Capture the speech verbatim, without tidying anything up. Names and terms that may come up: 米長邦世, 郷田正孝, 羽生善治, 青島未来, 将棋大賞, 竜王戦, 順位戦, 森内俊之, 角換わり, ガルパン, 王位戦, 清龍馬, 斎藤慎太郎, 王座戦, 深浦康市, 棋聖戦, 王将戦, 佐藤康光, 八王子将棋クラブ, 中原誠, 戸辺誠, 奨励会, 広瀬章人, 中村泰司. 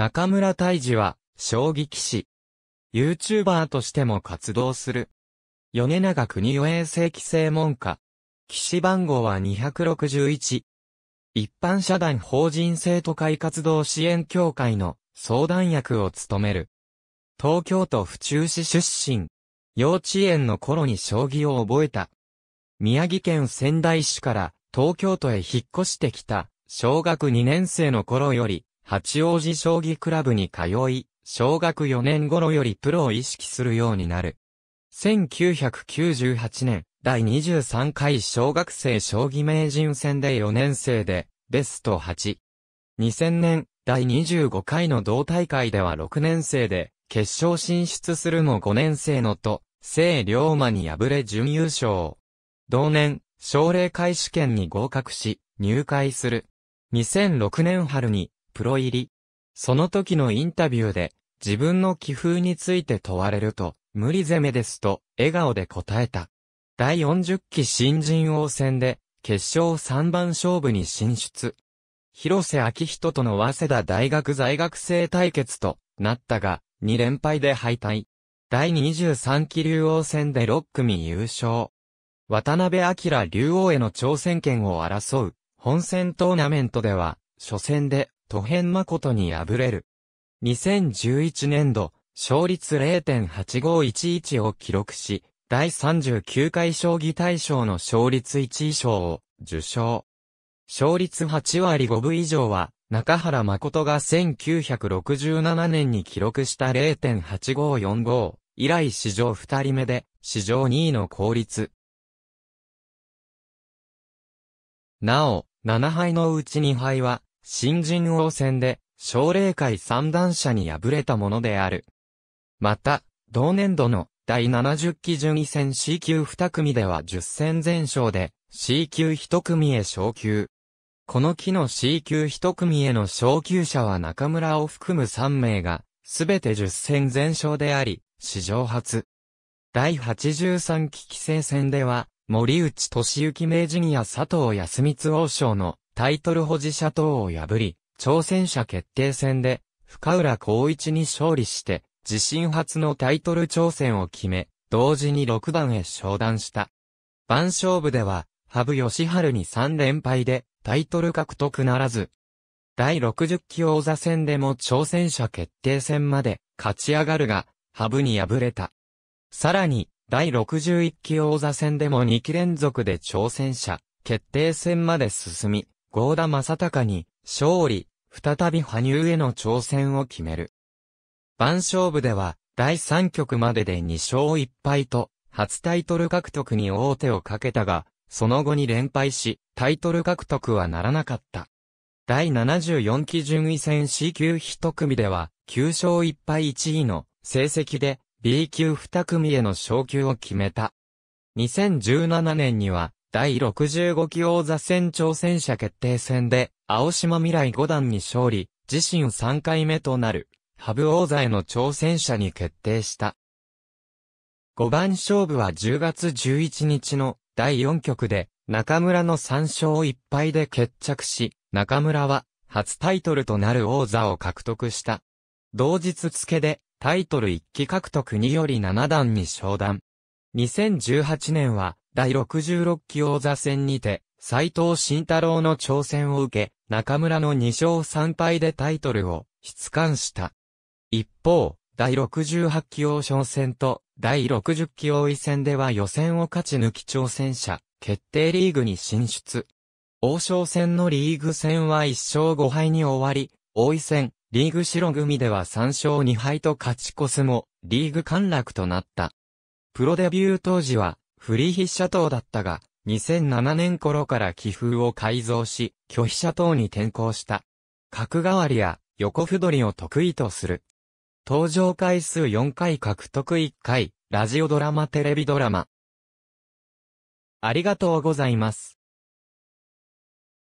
中村泰司は、将棋棋士。YouTuber としても活動する。米長邦世永世棋聖門下。棋士番号はにひゃくろくじゅういち。一般社団法人生徒会活動支援協会の相談役を務める。東京都府中市出身。幼稚園の頃に将棋を覚えた。宮城県仙台市から東京都へ引っ越してきた。小学にねん生の頃より八王子将棋クラブに通い、小学よねん頃よりプロを意識するようになる。せんきゅうひゃくきゅうじゅうはちねん、だいにじゅうさんかい小学生将棋名人戦でよねん生で、ベストはち。にせんねん、だいにじゅうごかいの同大会ではろくねん生で、決勝進出するもごねん生のと、清龍馬に敗れ準優勝。同年、奨励会試験に合格し、入会する。にせんろくねん春に、プロ入り。その時のインタビューで、自分の棋風について問われると、無理攻めですと、笑顔で答えた。だいよんじゅっき新人王戦で、決勝さんばん勝負に進出。広瀬章人との早稲田大学在学生対決となったが、に連敗で敗退。だいにじゅうさんき竜王戦でろく組優勝。渡辺明竜王への挑戦権を争う、本戦トーナメントでは、初戦で、戸辺誠に敗れる。にせんじゅういちねん度、勝率 ゼロてんはちごいちいち を記録し、だいさんじゅうきゅうかい将棋大賞の勝率いちい賞を受賞。勝率はちわりごぶ以上は、中原誠がせんきゅうひゃくろくじゅうななねんに記録した ゼロてんはちごよんご 以来史上ふたりめで、史上にいの好率。なお、ななはいのうちにはいは、新人王戦で、奨励会三段者に敗れたものである。また、同年度のだいななじゅっき順位戦 C 級に組ではじゅっ戦全勝で C 級いち組へ昇級。この期の C 級いち組への昇級者は中村を含むさんめいが、すべてじゅっ戦全勝であり、史上初。だいはちじゅうさんき棋聖戦では、森内俊之名人や佐藤康光王将のタイトル保持者等を破り、挑戦者決定戦で深浦康市に勝利して、自身初のタイトル挑戦を決め、同時に六段へ昇段した。番勝負では、羽生善治にさん連敗でタイトル獲得ならず、だいろくじゅっき王座戦でも挑戦者決定戦まで勝ち上がるが、羽生に敗れた。さらに、だいろくじゅういっき王座戦でもにき連続で挑戦者、決定戦まで進み、郷田正孝に勝利、再び羽生への挑戦を決める。番勝負では、だいさんきょくまででにしょういっぱいと、初タイトル獲得に王手をかけたが、その後に連敗し、タイトル獲得はならなかった。だいななじゅうよんき順位戦 C 級いち組では、きゅうしょういっぱいいちいの成績で、B 級に組への昇級を決めた。にせんじゅうななねんには、だいろくじゅうごき王座戦挑戦者決定戦で、青島未来五段に勝利、自身さんかいめとなる、羽生王座への挑戦者に決定した。ごばん勝負はじゅうがつじゅういちにちのだいよんきょくで、中村のさんしょういっぱいで決着し、中村は、初タイトルとなる王座を獲得した。同日付で、タイトルいっき獲得によりなな段に昇段。にせんじゅうはちねんはだいろくじゅうろっき王座戦にて斎藤慎太郎の挑戦を受け中村のにしょうさんぱいでタイトルを失冠した。一方、だいろくじゅうはっき王将戦とだいろくじゅっき王位戦では予選を勝ち抜き挑戦者決定リーグに進出。王将戦のリーグ戦はいっしょうごはいに終わり、王位戦、リーグ白組ではさんしょうにはいと勝ち越すも、リーグ陥落となった。プロデビュー当時は、フリー飛車党だったが、にせんななねん頃から棋風を改造し、巨飛車党に転向した。角換わりや横歩取りを得意とする。登場回数よんかい獲得いっかい、ラジオドラマテレビドラマ。ありがとうございます。